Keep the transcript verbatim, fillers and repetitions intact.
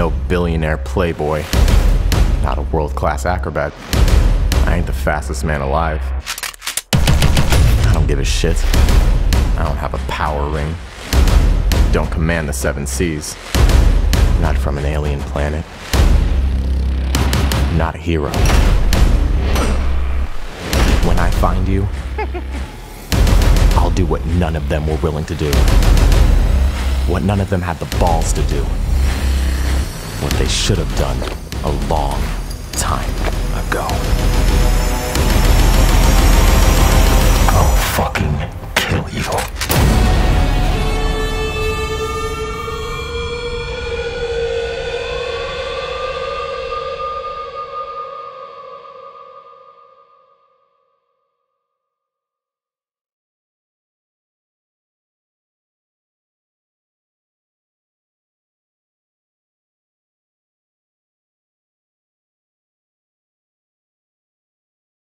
no billionaire playboy. Not a world-class acrobat. I ain't the fastest man alive. I don't give a shit. I don't have a power ring. Don't command the seven seas. Not from an alien planet. Not a hero. When I find you, I'll do what none of them were willing to do. What none of them had the balls to do. What they should have done a long time ago.